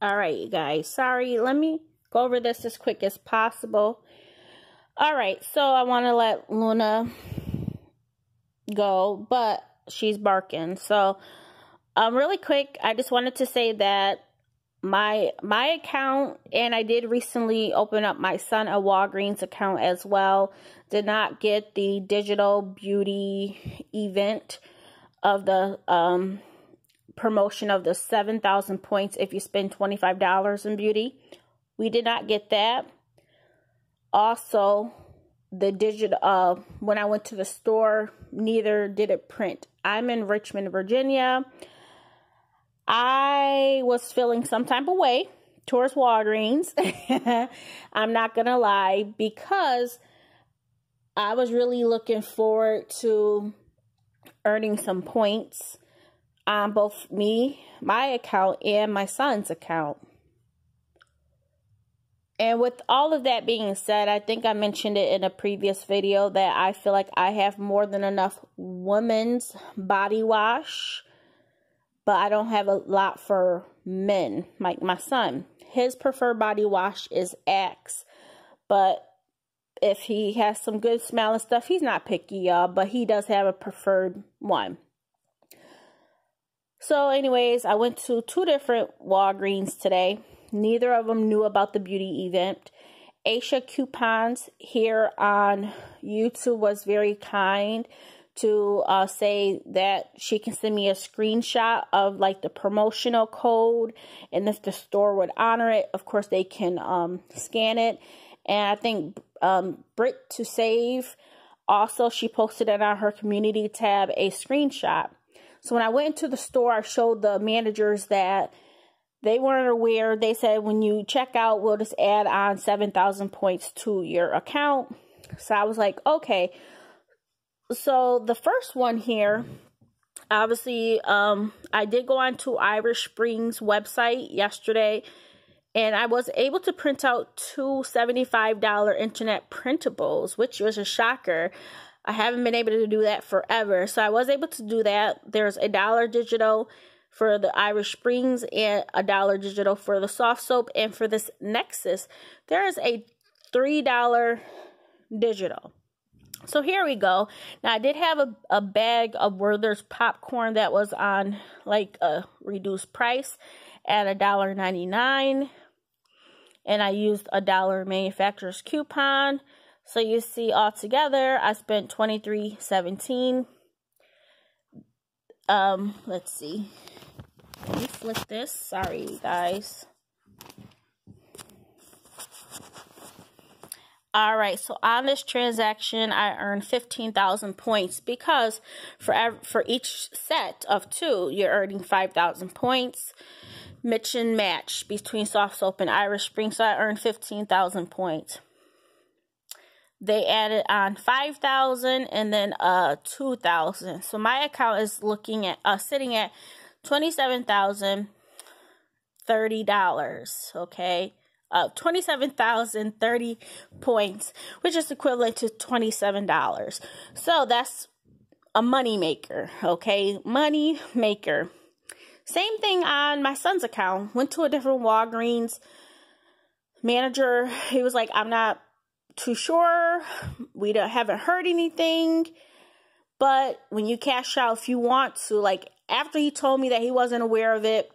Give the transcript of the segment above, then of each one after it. All right, you guys. Sorry, let me go over this as quick as possible. All right, so I want to let Luna go, but she's barking. So really quick, I just wanted to say that my account, and I did recently open up my son a Walgreens account as well. Did not get the digital beauty event of the promotion of the 7,000 points if you spend $25 in beauty. We did not get that. Also, the digital when I went to the store, neither did it print. I'm in Richmond, Virginia. I was feeling some type of way towards Walgreens. I'm not going to lie, because I was really looking forward to earning some points on both my account and my son's account. And with all of that being said, I think I mentioned it in a previous video that I feel like I have more than enough women's body wash, but I don't have a lot for men. Like my son, his preferred body wash is Axe. But if he has some good smelling stuff, he's not picky, y'all. But he does have a preferred one. So anyways, I went to two different Walgreens today. Neither of them knew about the beauty event. Asia Coupons here on YouTube was very kind to say that she can send me a screenshot of like the promotional code, and if the store would honor it, of course they can scan it. And I think Brit to Save also, she posted it on her community tab, a screenshot. So when I went into the store, I showed the managers that they weren't aware. They said when you check out, we'll just add on 7,000 points to your account. So I was like, okay. So the first one here, obviously, I did go on to Irish Springs website yesterday, and I was able to print out two $75 internet printables, which was a shocker. I haven't been able to do that forever. So I was able to do that. There's $1 digital for the Irish Springs and $1 digital for the Soft Soap. And for this Nexus, there is a $3 digital. So here we go. Now, I did have a bag of Werther's popcorn that was on like a reduced price at $1.99. And I used $1 manufacturer's coupon. So you see all together, I spent $23.17. Let's see. Let me flip this. Sorry, you guys. All right, so on this transaction, I earned 15,000 points, because for each set of two, you're earning 5,000 points. Mix and match between Soft Soap and Irish Spring, so I earned 15,000 points. They added on 5,000 and then 2,000. So my account is looking at sitting at $27,030. Okay. 27,030 points, which is equivalent to $27. So that's a money maker, okay? Money maker. Same thing on my son's account. Went to a different Walgreens manager. He was like, I'm not too sure. We haven't heard anything. But when you cash out, if you want to, like after he told me that he wasn't aware of it,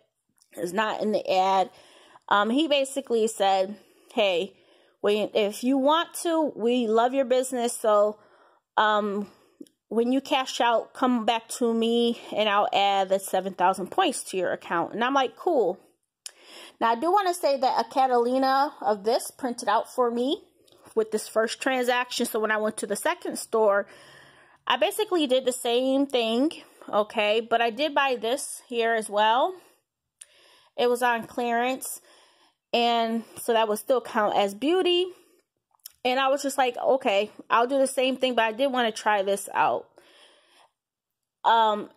it's not in the ad. He basically said, hey, if you want to, we love your business. So when you cash out, come back to me and I'll add the 7,000 points to your account. And I'm like, cool. Now, I do want to say that a Catalina of this printed out for me with this first transaction. So when I went to the second store, I basically did the same thing. Okay, but I did buy this here as well. It was on clearance. And so that would still count as beauty. And I was just like, okay, I'll do the same thing, but I did want to try this out. And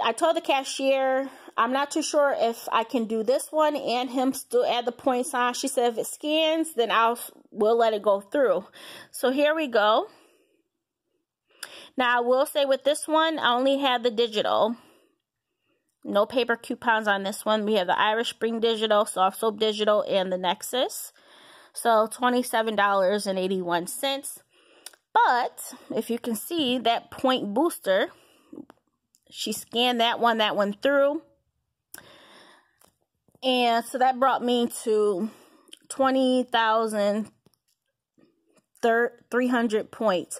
I told the cashier, I'm not too sure if I can do this one and him still add the points on. She said, if it scans, then we'll let it go through. So here we go. Now I will say with this one, I only had the digital. No paper coupons on this one. We have the Irish Spring Digital, Soft Soap Digital, and the Nexus. So $27.81. But if you can see that point booster, she scanned that one through. And so that brought me to 20,300 points.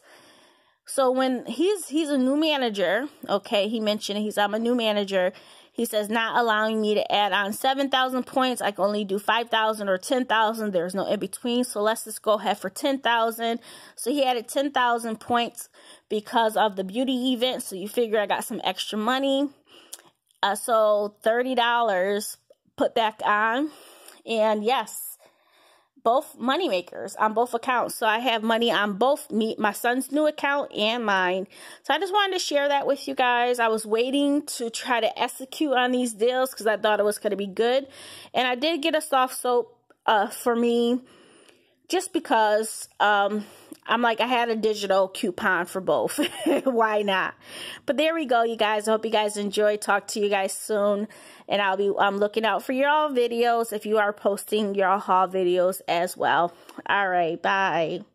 So when he's a new manager, okay, he mentioned I'm a new manager. He says, not allowing me to add on 7,000 points. I can only do 5,000 or 10,000. There's no in between. So let's just go ahead for 10,000. So he added 10,000 points because of the beauty event. So you figure I got some extra money. So $30 put back on. And yes, both moneymakers on both accounts. So I have money on both my son's new account and mine. So I just wanted to share that with you guys. I was waiting to try to execute on these deals because I thought it was going to be good. And I did get a Soft Soap for me just because I'm like, I had a digital coupon for both. Why not? But there we go, you guys. I hope you guys enjoy. Talk to you guys soon. And I'll be looking out for your all videos if you are posting your haul videos as well. All right, bye.